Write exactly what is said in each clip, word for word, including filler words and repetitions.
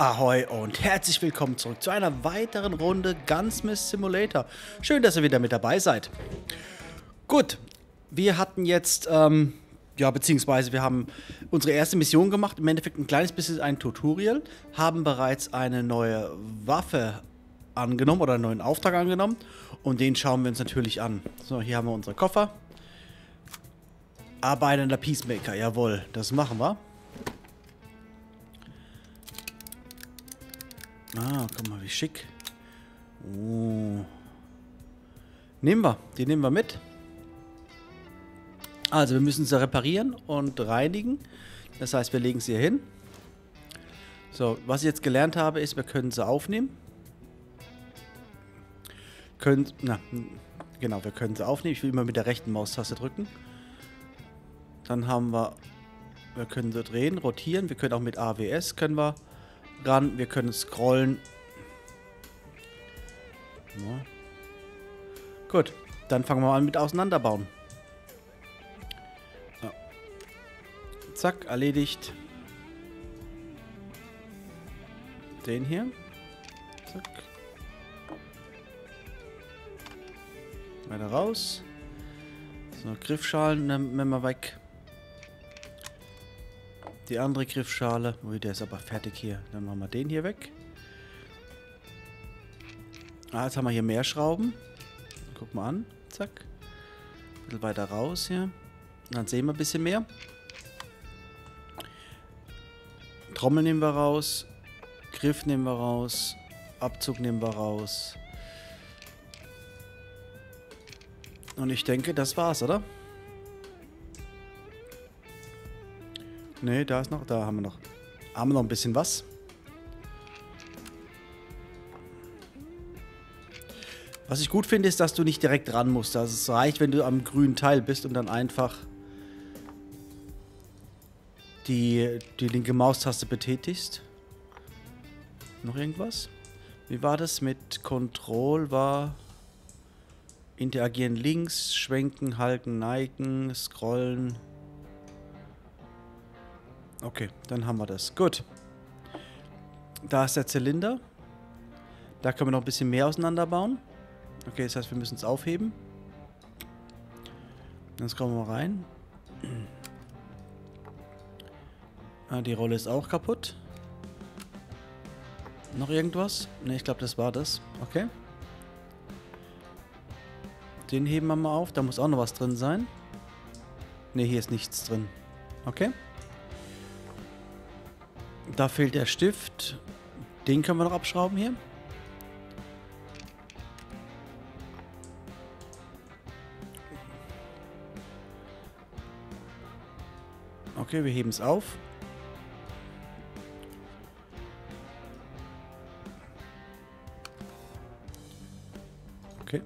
Ahoi und herzlich willkommen zurück zu einer weiteren Runde Gunsmith Simulator. Schön, dass ihr wieder mit dabei seid. Gut, wir hatten jetzt, ähm, ja, beziehungsweise wir haben unsere erste Mission gemacht. Im Endeffekt ein kleines bisschen ein Tutorial. Haben bereits eine neue Waffe angenommen oder einen neuen Auftrag angenommen. Und den schauen wir uns natürlich an. So, hier haben wir unsere Koffer. Arbeitender Peacemaker, jawohl, das machen wir. Ah, guck mal, wie schick. Oh. Nehmen wir. Die nehmen wir mit. Also, wir müssen sie reparieren und reinigen. Das heißt, wir legen sie hier hin. So, was ich jetzt gelernt habe, ist, wir können sie aufnehmen. Können, na, genau, wir können sie aufnehmen. Ich will immer mit der rechten Maustaste drücken. Dann haben wir, wir können sie drehen, rotieren. Wir können auch mit A W S, können wir ran. Wir können scrollen. Ja. Gut, dann fangen wir an mit Auseinanderbauen. Ja. Zack, erledigt. Den hier. Zack. Weiter raus. So, Griffschalen nehmen wir weg. Die andere Griffschale. Ui, der ist aber fertig hier. Dann machen wir den hier weg. Ah, jetzt haben wir hier mehr Schrauben. Guck mal an. Zack. Ein bisschen weiter raus hier. Dann sehen wir ein bisschen mehr. Trommel nehmen wir raus. Griff nehmen wir raus. Abzug nehmen wir raus. Und ich denke, das war's, oder? Ne, da ist noch, da haben wir noch. Haben wir noch ein bisschen was? Was ich gut finde, ist, dass du nicht direkt ran musst. Also es reicht, wenn du am grünen Teil bist und dann einfach die, die linke Maustaste betätigst. Noch irgendwas? Wie war das mit Control? War interagieren links, schwenken, halten, neigen, scrollen. Okay, dann haben wir das. Gut. Da ist der Zylinder. Da können wir noch ein bisschen mehr auseinanderbauen. Okay, das heißt, wir müssen es aufheben. Dann kommen wir rein. Ah, die Rolle ist auch kaputt. Noch irgendwas? Ne, ich glaube, das war das. Okay. Den heben wir mal auf. Da muss auch noch was drin sein. Ne, hier ist nichts drin. Okay. Da fehlt der Stift. Den können wir noch abschrauben hier. Okay, wir heben es auf. Okay.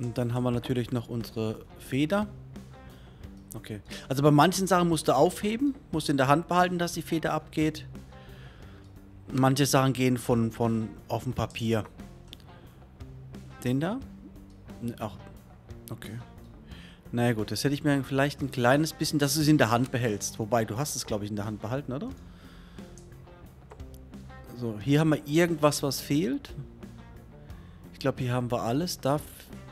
Und dann haben wir natürlich noch unsere Feder. Okay. Also bei manchen Sachen musst du aufheben. Musst du in der Hand behalten, dass die Feder abgeht. Manche Sachen gehen von, von auf dem Papier. Den da? Ach, okay. Na gut, das hätte ich mir vielleicht ein kleines bisschen, dass du es in der Hand behältst. Wobei, du hast es, glaube ich, in der Hand behalten, oder? So, hier haben wir irgendwas, was fehlt. Ich glaube, hier haben wir alles. Da,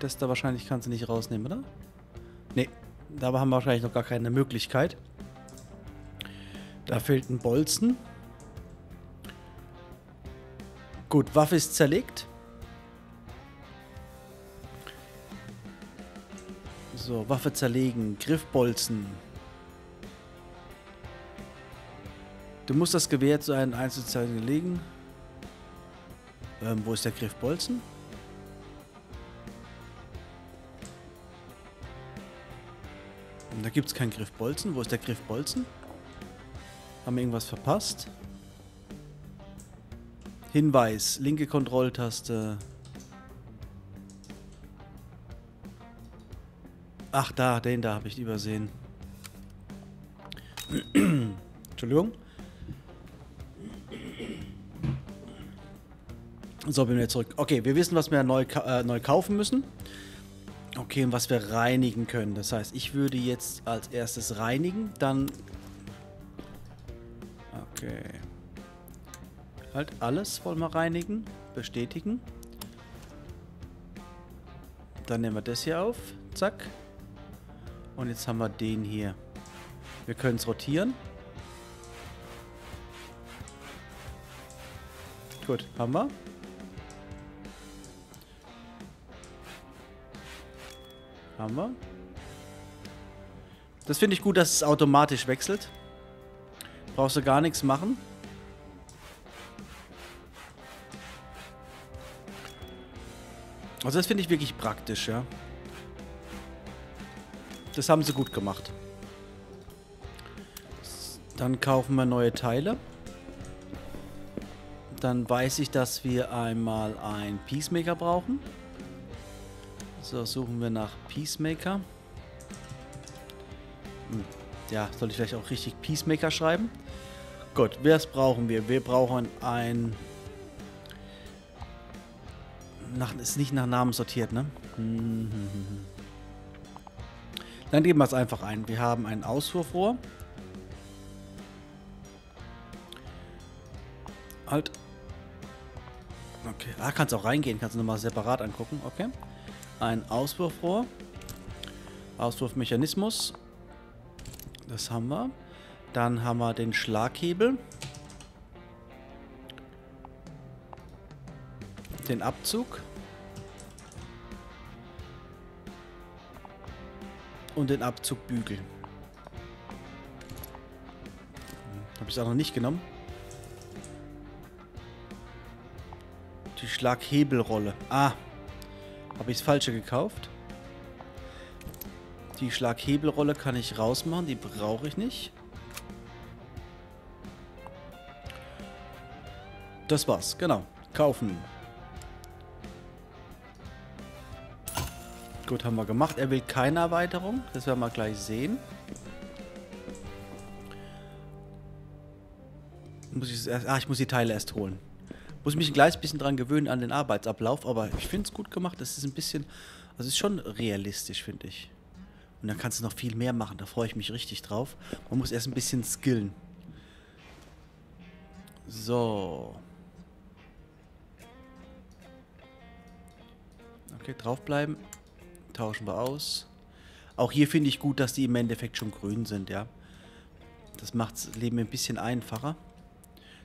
das da wahrscheinlich kannst du nicht rausnehmen, oder? Nee, da haben wir wahrscheinlich noch gar keine Möglichkeit. Da fehlt ein Bolzen. Gut, Waffe ist zerlegt. So, Waffe zerlegen, Griffbolzen. Du musst das Gewehr zu einem Einzelzeichen legen. Ähm, wo ist der Griffbolzen? Da gibt es keinen Griffbolzen. Wo ist der Griffbolzen? Haben wir irgendwas verpasst? Hinweis, linke Kontrolltaste. Ach, da, den da habe ich übersehen. Entschuldigung. So, bin wir zurück. Okay, wir wissen, was wir neu, äh, neu kaufen müssen. Okay, und was wir reinigen können. Das heißt, ich würde jetzt als erstes reinigen, dann... Okay... Halt alles wollen wir reinigen. Bestätigen. Dann nehmen wir das hier auf. Zack. Und jetzt haben wir den hier. Wir können es rotieren. Gut, haben wir. Haben wir. Das finde ich gut, dass es automatisch wechselt. Brauchst du gar nichts machen. Also das finde ich wirklich praktisch, ja. Das haben sie gut gemacht. Dann kaufen wir neue Teile. Dann weiß ich, dass wir einmal einen Peacemaker brauchen. So, suchen wir nach Peacemaker. Hm. Ja, soll ich vielleicht auch richtig Peacemaker schreiben? Gut, was brauchen wir? Wir brauchen ein... Nach, ist nicht nach Namen sortiert, ne? Dann geben wir es einfach ein. Wir haben ein Auswurfrohr. Halt. Okay. Ah, kannst auch reingehen. Kannst du nochmal separat angucken. Okay. Ein Auswurfrohr. Auswurfmechanismus. Das haben wir. Dann haben wir den Schlaghebel. Den Abzug. Und den Abzugbügel. Habe ich es auch noch nicht genommen. Die Schlaghebelrolle. Ah, habe ich das Falsche gekauft. Die Schlaghebelrolle kann ich rausmachen, die brauche ich nicht. Das war's, genau. Kaufen. Gut, haben wir gemacht. Er will keine Erweiterung. Das werden wir gleich sehen. Muss ich erst, ah, ich muss die Teile erst holen. Muss mich gleich ein bisschen dran gewöhnen an den Arbeitsablauf, aber ich finde es gut gemacht. Das ist ein bisschen, also ist schon realistisch, finde ich. Und dann kannst du noch viel mehr machen. Da freue ich mich richtig drauf. Man muss erst ein bisschen skillen. So. Okay, draufbleiben. Tauschen wir aus. Auch hier finde ich gut, dass die im Endeffekt schon grün sind, ja. Das macht das Leben ein bisschen einfacher.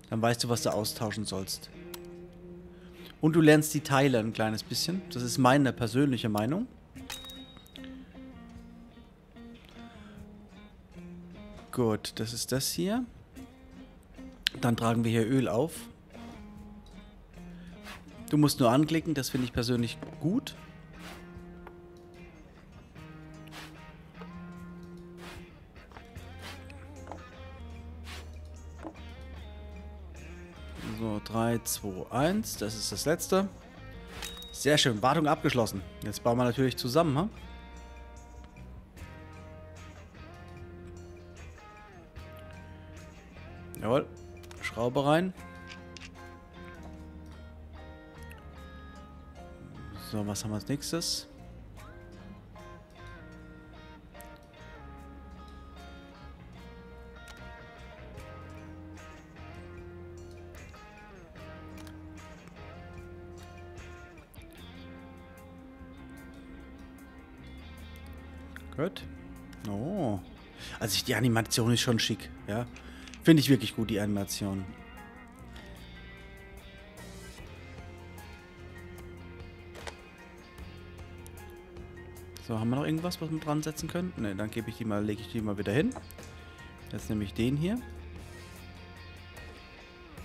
Dann weißt du, was du austauschen sollst. Und du lernst die Teile ein kleines bisschen. Das ist meine persönliche Meinung. Gut, das ist das hier. Dann tragen wir hier Öl auf. Du musst nur anklicken, das finde ich persönlich gut. So, drei, zwei, eins. Das ist das letzte. Sehr schön. Wartung abgeschlossen. Jetzt bauen wir natürlich zusammen. Hm? Jawohl. Schraube rein. So, was haben wir als nächstes? Gut. Oh. Also die Animation ist schon schick, ja. Finde ich wirklich gut, die Animation. So, haben wir noch irgendwas, was wir dran setzen können? Ne, dann gebe ich die mal, lege ich die mal wieder hin. Jetzt nehme ich den hier.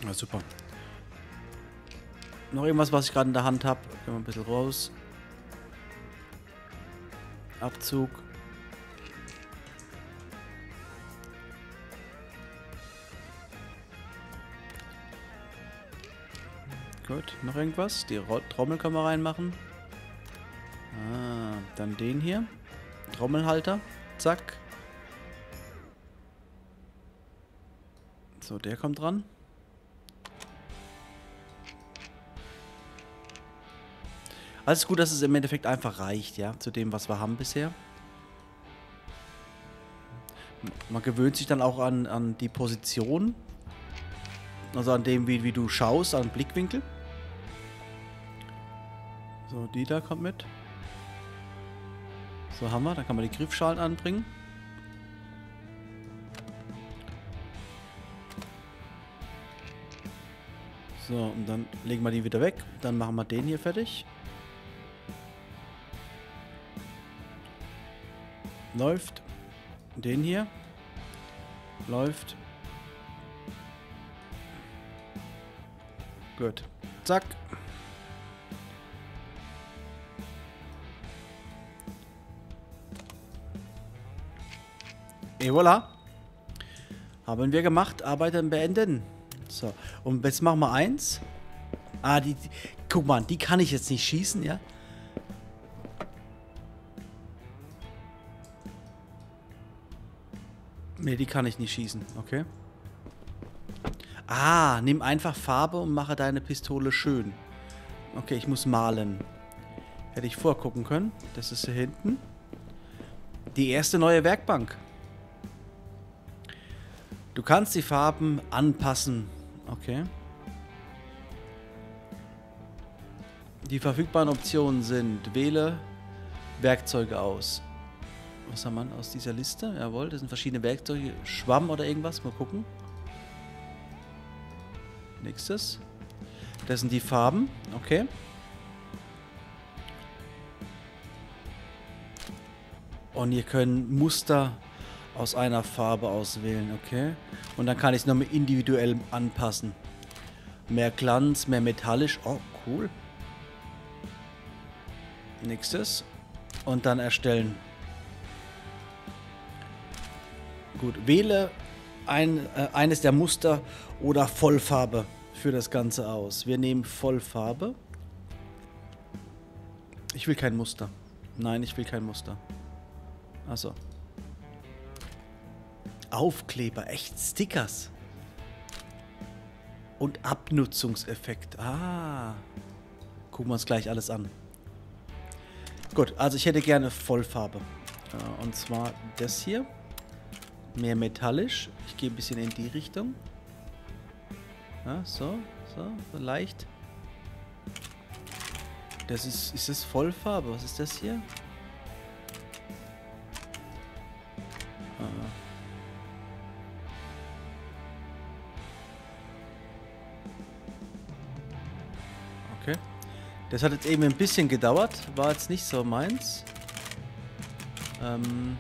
Na super. Noch irgendwas, was ich gerade in der Hand habe. Gehen wir ein bisschen raus. Abzug. Gut, noch irgendwas? Die Trommel können wir reinmachen. Ah, dann den hier. Trommelhalter. Zack. So, der kommt dran. Alles gut, dass es im Endeffekt einfach reicht, ja, zu dem, was wir haben bisher. Man gewöhnt sich dann auch an, an die Position. Also an dem, wie, wie du schaust, an Blickwinkel. So, die da kommt mit. So haben wir, da kann man die Griffschalen anbringen. So, und dann legen wir die wieder weg. Dann machen wir den hier fertig. Läuft. Den hier. Läuft. Gut. Zack. Et voilà. Haben wir gemacht. Arbeiten beenden. So. Und jetzt machen wir eins. Ah, die, die. Guck mal, die kann ich jetzt nicht schießen, ja? Ne, die kann ich nicht schießen. Okay. Ah, nimm einfach Farbe und mache deine Pistole schön. Okay, ich muss malen. Hätte ich vorgucken können. Das ist hier hinten. Die erste neue Werkbank. Du kannst die Farben anpassen. Okay. Die verfügbaren Optionen sind: Wähle Werkzeuge aus. Was haben wir aus dieser Liste? Jawohl, das sind verschiedene Werkzeuge. Schwamm oder irgendwas. Mal gucken. Nächstes. Das sind die Farben. Okay. Und ihr könnt Muster aus einer Farbe auswählen. Okay. Und dann kann ich es nochmal individuell anpassen. Mehr Glanz, mehr metallisch. Oh, cool. Nächstes. Und dann erstellen. Gut, wähle ein, äh, eines der Muster oder Vollfarbe für das Ganze aus. Wir nehmen Vollfarbe. Ich will kein Muster. Nein, ich will kein Muster. Achso. Aufkleber, echt Stickers. Und Abnutzungseffekt. Ah. Gucken wir uns gleich alles an. Gut, also ich hätte gerne Vollfarbe. Äh, und zwar das hier. Mehr metallisch. Ich gehe ein bisschen in die Richtung. Ja, so, so, vielleicht. Das ist, ist das Vollfarbe? Was ist das hier? Ah. Okay. Das hat jetzt eben ein bisschen gedauert. War jetzt nicht so meins. Ähm...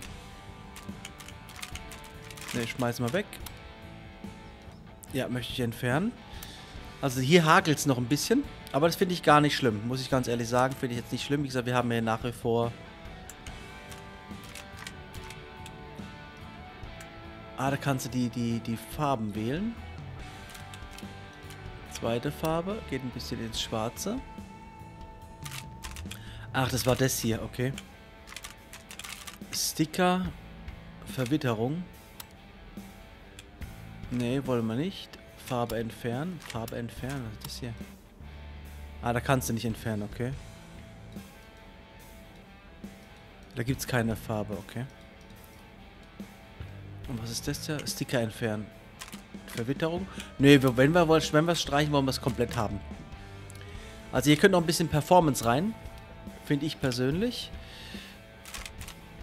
Ne, schmeiß mal weg. Ja, möchte ich entfernen. Also hier hagelt es noch ein bisschen. Aber das finde ich gar nicht schlimm. Muss ich ganz ehrlich sagen, finde ich jetzt nicht schlimm. Wie gesagt, wir haben hier nach wie vor... Ah, da kannst du die, die, die Farben wählen. Zweite Farbe. Geht ein bisschen ins Schwarze. Ach, das war das hier. Okay. Sticker. Verwitterung. Ne, wollen wir nicht. Farbe entfernen. Farbe entfernen. Was ist das hier? Ah, da kannst du nicht entfernen, okay. Da gibt es keine Farbe, okay. Und was ist das hier? Sticker entfernen. Verwitterung. Ne, wenn wir es wenn streichen, wollen wir es komplett haben. Also hier könnte noch ein bisschen Performance rein. Finde ich persönlich.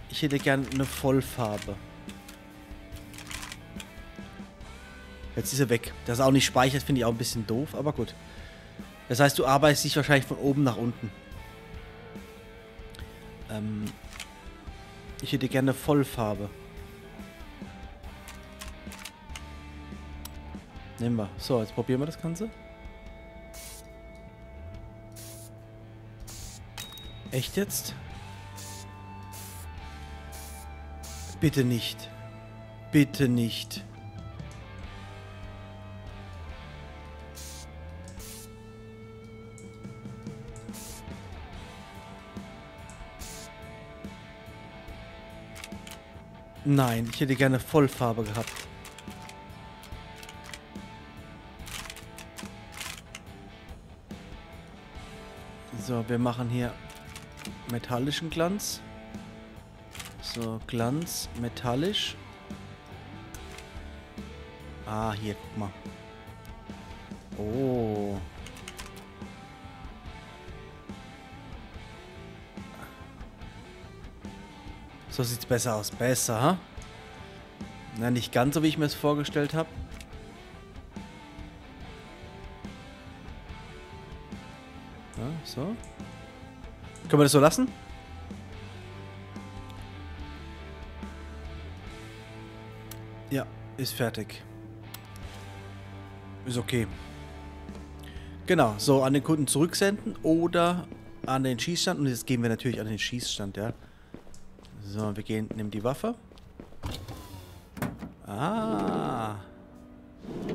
Ich hätte gern eine Vollfarbe. Jetzt ist er weg. Das ist auch nicht speichert, finde ich auch ein bisschen doof, aber gut. Das heißt, du arbeitest dich wahrscheinlich von oben nach unten. Ähm, ich hätte gerne Vollfarbe. Nehmen wir. So, jetzt probieren wir das Ganze. Echt jetzt? Bitte nicht. Bitte nicht. Nein, ich hätte gerne Vollfarbe gehabt. So, wir machen hier metallischen Glanz. So, Glanz, metallisch. Ah, hier, guck mal. Oh. So sieht's besser aus. Besser, ha? Na, nicht ganz so, wie ich mir es vorgestellt habe. Ja, so. Können wir das so lassen? Ja, ist fertig. Ist okay. Genau, so an den Kunden zurücksenden oder an den Schießstand. Und jetzt gehen wir natürlich an den Schießstand, ja. So, wir gehen, nehmen die Waffe. Ah.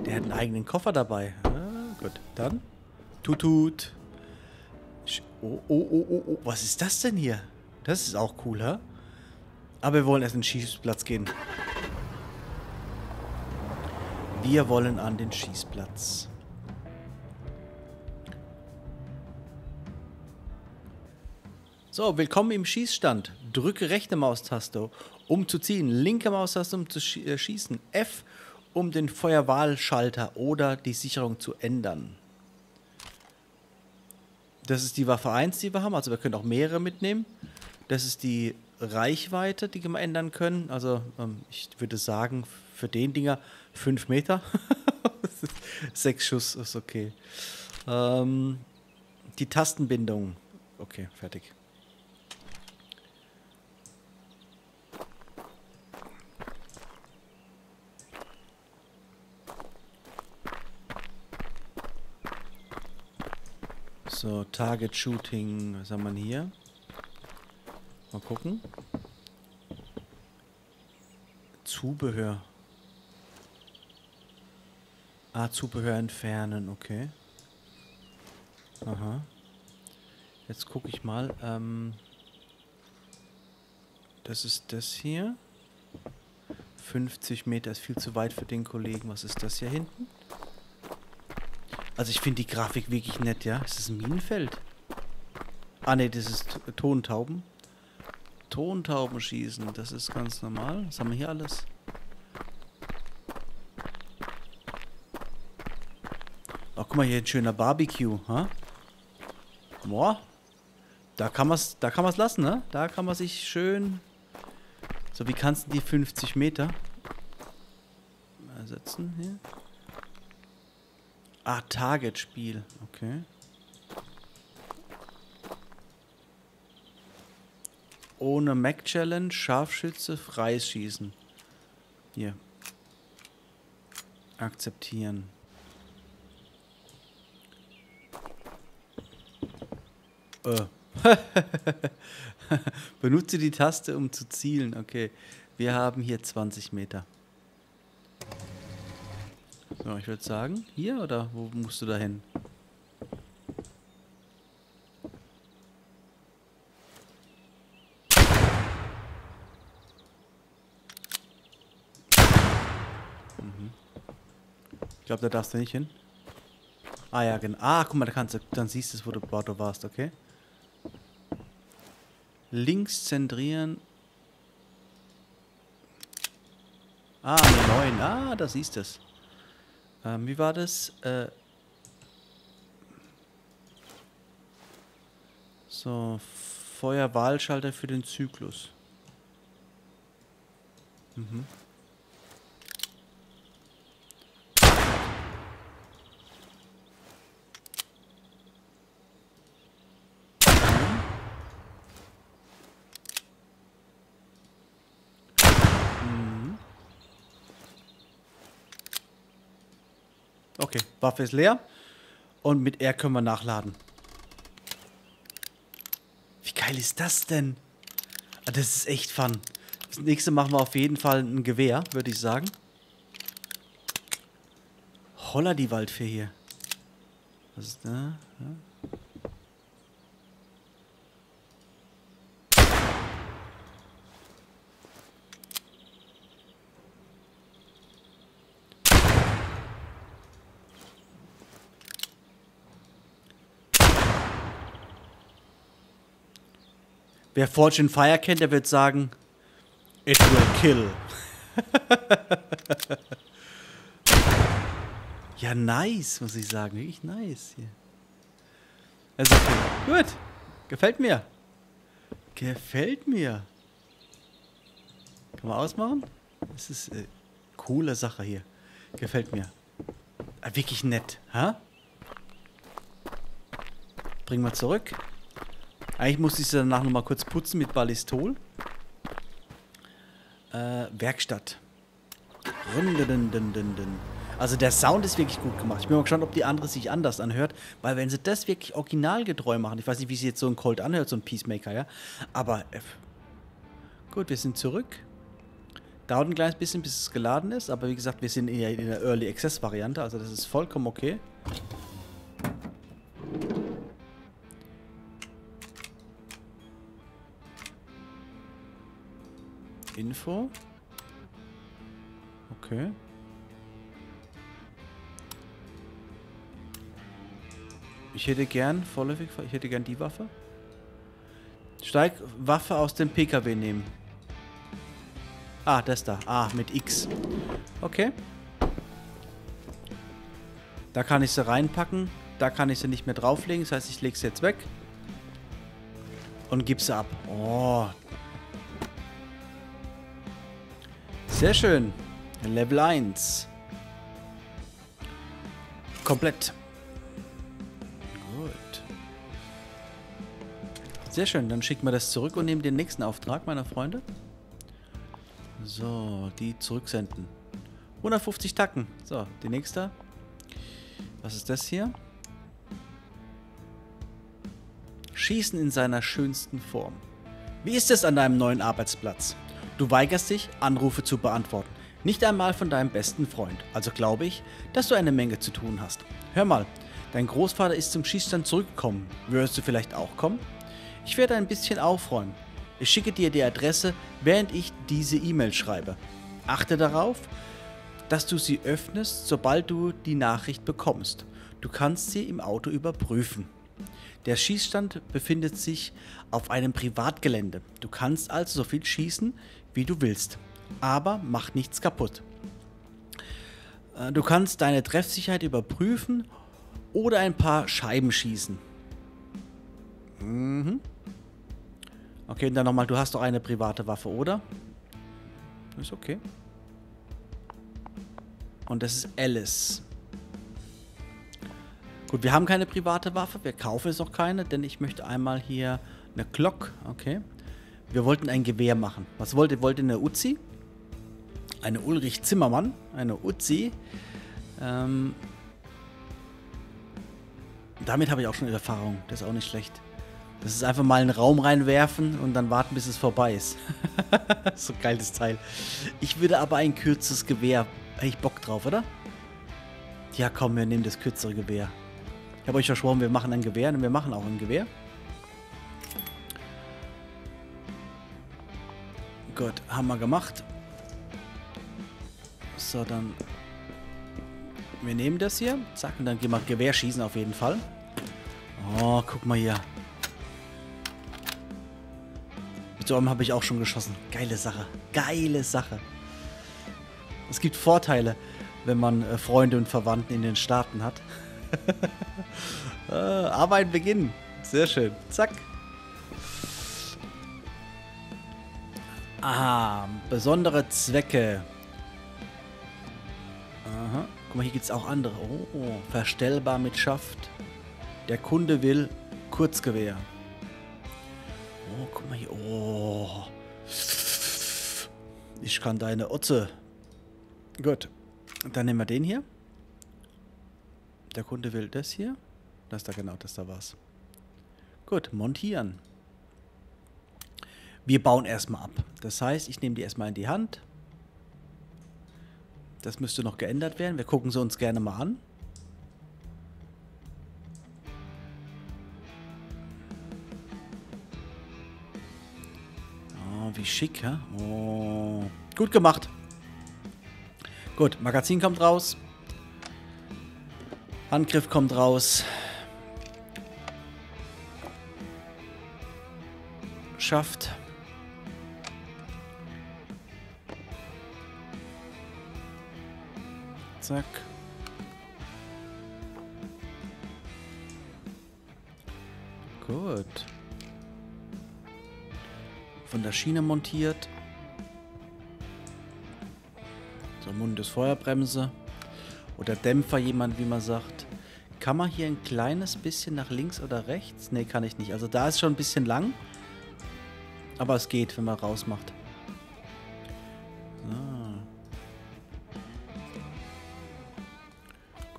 Der hat einen eigenen Koffer dabei. Ah, gut, dann. Tut, tut. Oh, oh, oh, oh, oh. Was ist das denn hier? Das ist auch cool, hä? Aber wir wollen erst an den Schießplatz gehen. Wir wollen an den Schießplatz. So, willkommen im Schießstand. Drücke rechte Maustaste, um zu ziehen. Linke Maustaste, um zu schießen. F, um den Feuerwahlschalter oder die Sicherung zu ändern. Das ist die Waffe eins, die wir haben. Also wir können auch mehrere mitnehmen. Das ist die Reichweite, die wir ändern können. Also ähm, ich würde sagen, für den Dinger fünf Meter. Sechs Schuss ist okay. Ähm, die Tastenbindung. Okay, fertig. So, Target Shooting, was haben wir hier? Mal gucken. Zubehör. Ah, Zubehör entfernen, okay. Aha. Jetzt gucke ich mal. Ähm, das ist das hier. fünfzig Meter ist viel zu weit für den Kollegen. Was ist das hier hinten? Also ich finde die Grafik wirklich nett, ja. Ist das ein Minenfeld? Ah ne, das ist Tontauben. Tontauben schießen, das ist ganz normal. Was haben wir hier alles? Oh, guck mal, hier ein schöner Barbecue, ha? Boah. Da kann man es da kann man's lassen, ne? Da kann man sich schön... So, wie kannst du die fünfzig Meter ersetzen hier? Ah, Target-Spiel. Okay. Ohne Mac-Challenge, Scharfschütze, freies Schießen. Hier. Akzeptieren. Äh. Benutze die Taste, um zu zielen. Okay. Wir haben hier zwanzig Meter. So, ich würde sagen, hier oder wo musst du da hin? Mhm. Ich glaube, da darfst du nicht hin. Ah ja, genau. Ah, guck mal, da kannst du, dann siehst du, wo du, wo du warst, okay? Links zentrieren. Ah, neun. Ah, da siehst du es. Ähm, wie war das? Äh so, Feuerwahlschalter für den Zyklus. Mhm. Okay, Waffe ist leer und mit R können wir nachladen. Wie geil ist das denn? Ah, das ist echt fun. Das nächste machen wir auf jeden Fall ein Gewehr, würde ich sagen. Holla die Waldfee hier. Was ist da? Ja. Wer Forge in Fire kennt, der wird sagen, it will kill. Ja, nice, muss ich sagen. Wirklich nice hier. Also, okay. Gut. Gefällt mir. Gefällt mir. Kann man ausmachen? Das ist eine äh, coole Sache hier. Gefällt mir. Ah, wirklich nett. Ha? Bringen wir zurück. Eigentlich musste ich sie danach nochmal kurz putzen mit Ballistol. Äh, Werkstatt. Also der Sound ist wirklich gut gemacht. Ich bin mal gespannt, ob die andere sich anders anhört. Weil wenn sie das wirklich originalgetreu machen, ich weiß nicht, wie sie jetzt so ein Colt anhört, so ein Peacemaker, ja. Aber äh, gut, wir sind zurück. Dauert ein kleines bisschen, bis es geladen ist. Aber wie gesagt, wir sind in der, in der Early Access Variante. Also das ist vollkommen okay. Info. Okay. Ich hätte gern, vorläufig, ich hätte gern die Waffe. Steig, Waffe aus dem P K W nehmen. Ah, das da. Ah, mit X. Okay. Da kann ich sie reinpacken. Da kann ich sie nicht mehr drauflegen. Das heißt, ich lege sie jetzt weg. Und gib sie ab. Oh, sehr schön. Level eins. Komplett. Gut. Sehr schön. Dann schicken wir das zurück und nehmen den nächsten Auftrag, meine Freunde. So, die zurücksenden. hundertfünfzig Tacken. So, die nächste. Was ist das hier? Schießen in seiner schönsten Form. Wie ist es an deinem neuen Arbeitsplatz? Du weigerst dich, Anrufe zu beantworten. Nicht einmal von deinem besten Freund. Also glaube ich, dass du eine Menge zu tun hast. Hör mal, dein Großvater ist zum Schießstand zurückgekommen. Würdest du vielleicht auch kommen? Ich werde ein bisschen aufräumen. Ich schicke dir die Adresse, während ich diese E-Mail schreibe. Achte darauf, dass du sie öffnest, sobald du die Nachricht bekommst. Du kannst sie im Auto überprüfen. Der Schießstand befindet sich auf einem Privatgelände. Du kannst also so viel schießen, wie du willst. Aber mach nichts kaputt. Du kannst deine Treffsicherheit überprüfen oder ein paar Scheiben schießen. Mhm. Okay, und dann nochmal, du hast doch eine private Waffe, oder? Ist okay. Und das ist Alice. Gut, wir haben keine private Waffe, wir kaufen jetzt auch keine, denn ich möchte einmal hier eine Glock, okay. Wir wollten ein Gewehr machen. Was wollt ihr? Wollt ihr eine Uzi? Eine Ulrich Zimmermann, eine Uzi. Ähm, damit habe ich auch schon Erfahrung, das ist auch nicht schlecht. Das ist einfach mal einen Raum reinwerfen und dann warten, bis es vorbei ist. So ein geiles Teil. Ich würde aber ein kürzes Gewehr, hätte ich Bock drauf, oder? Ja komm, wir nehmen das kürzere Gewehr. Ich habe euch versprochen, wir machen ein Gewehr und wir machen auch ein Gewehr. Gut, haben wir gemacht. So, dann... Wir nehmen das hier. Zack, und dann gehen wir Gewehr schießen auf jeden Fall. Oh, guck mal hier. Mit so einem habe ich auch schon geschossen. Geile Sache. Geile Sache. Es gibt Vorteile, wenn man äh, Freunde und Verwandten in den Staaten hat. äh, Arbeit beginnen. Sehr schön. Zack. Aha, besondere Zwecke. Aha. Guck mal, hier gibt es auch andere. Oh, verstellbar mit Schaft. Der Kunde will Kurzgewehr. Oh, guck mal hier. Oh. Ich kann deine Otze. Gut. Dann nehmen wir den hier. Der Kunde will das hier. Das da, genau, das da war's. Gut, montieren. Wir bauen erstmal ab. Das heißt, ich nehme die erstmal in die Hand. Das müsste noch geändert werden. Wir gucken sie uns gerne mal an. Oh, wie schick, hä? Oh. Gut gemacht. Gut, Magazin kommt raus. Handgriff kommt raus. Schaft. Zack. Gut. Von der Schiene montiert. So, Mundus-Feuerbremse. Oder Dämpfer, jemand, wie man sagt. Kann man hier ein kleines bisschen nach links oder rechts? Ne, kann ich nicht. Also da ist schon ein bisschen lang. Aber es geht, wenn man rausmacht. So.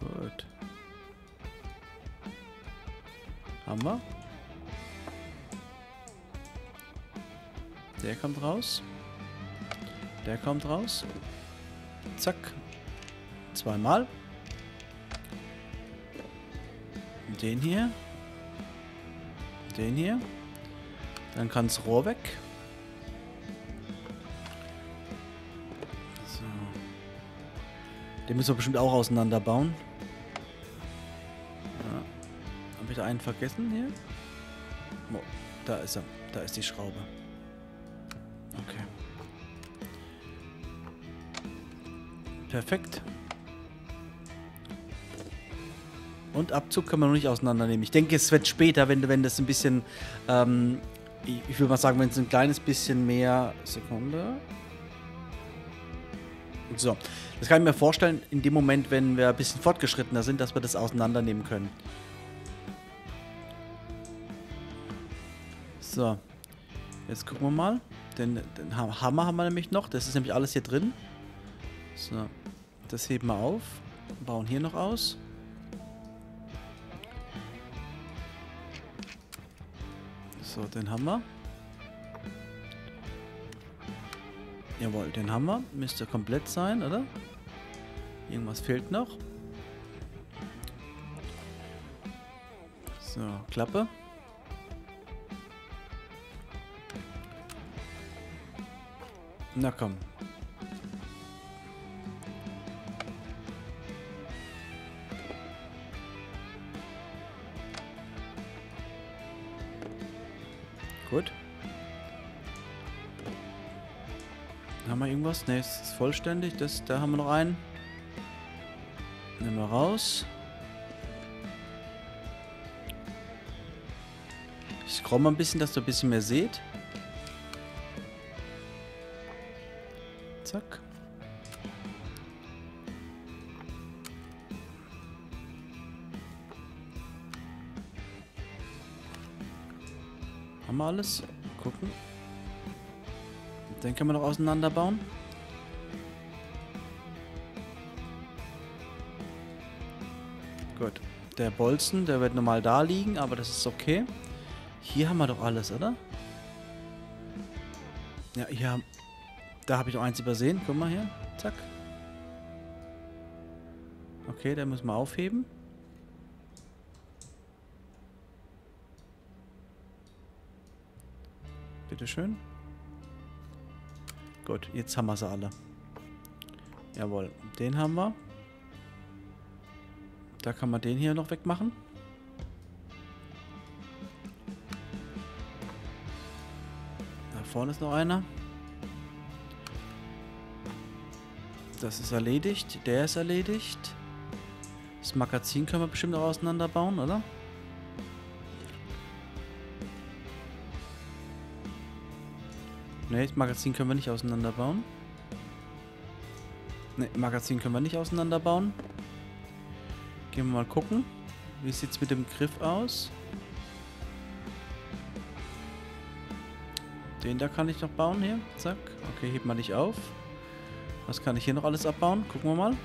Gut. Haben wir. Der kommt raus. Der kommt raus. Zack. Zweimal. Den hier. Den hier. Dann kann das Rohr weg. So. Den müssen wir bestimmt auch auseinanderbauen. Ja. Hab ich da einen vergessen hier? Oh, da ist er. Da ist die Schraube. Okay. Perfekt. Und Abzug kann man noch nicht auseinandernehmen. Ich denke, es wird später, wenn, wenn das ein bisschen, ähm, ich, ich würde mal sagen, wenn es ein kleines bisschen mehr... Sekunde. So, das kann ich mir vorstellen, in dem Moment, wenn wir ein bisschen fortgeschrittener sind, dass wir das auseinandernehmen können. So, jetzt gucken wir mal. Den, den Hammer haben wir nämlich noch, das ist nämlich alles hier drin. So, das heben wir auf, bauen hier noch aus. So, den haben wir. Jawohl, den haben wir. Müsste komplett sein, oder? Irgendwas fehlt noch. So, Klappe. Na komm. Gut. Haben wir irgendwas? Ne, es ist vollständig. Das, da haben wir noch einen. Nehmen wir raus. Ich scroll mal ein bisschen, dass ihr ein bisschen mehr seht. Zack. Mal alles gucken. Den können wir noch auseinanderbauen. Gut. Der Bolzen, der wird normal da liegen, aber das ist okay. Hier haben wir doch alles, oder? Ja, hier haben... Da habe ich noch eins übersehen. Guck mal hier. Zack. Okay, den müssen wir aufheben. Bitteschön. Gut, jetzt haben wir sie alle. Jawohl, den haben wir. Da kann man den hier noch wegmachen. Da vorne ist noch einer. Das ist erledigt. Der ist erledigt. Das Magazin können wir bestimmt auch auseinanderbauen, oder? Ne, das Magazin können wir nicht auseinanderbauen. Ne, Magazin können wir nicht auseinanderbauen. Gehen wir mal gucken. Wie sieht es mit dem Griff aus? Den da kann ich noch bauen hier. Zack. Okay, heb mal nicht auf. Was kann ich hier noch alles abbauen? Gucken wir mal.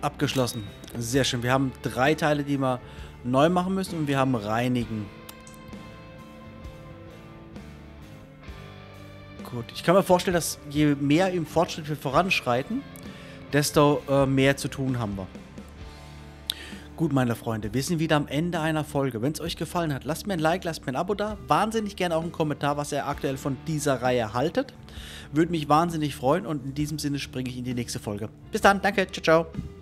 Abgeschlossen. Sehr schön. Wir haben drei Teile, die wir neu machen müssen, und wir haben reinigen. Gut, ich kann mir vorstellen, dass je mehr im Fortschritt wir voranschreiten, desto äh, mehr zu tun haben wir. Gut, meine Freunde, wir sind wieder am Ende einer Folge. Wenn es euch gefallen hat, lasst mir ein Like, lasst mir ein Abo da. Wahnsinnig gerne auch einen Kommentar, was ihr aktuell von dieser Reihe haltet. Würde mich wahnsinnig freuen, und in diesem Sinne springe ich in die nächste Folge. Bis dann, danke, ciao, ciao.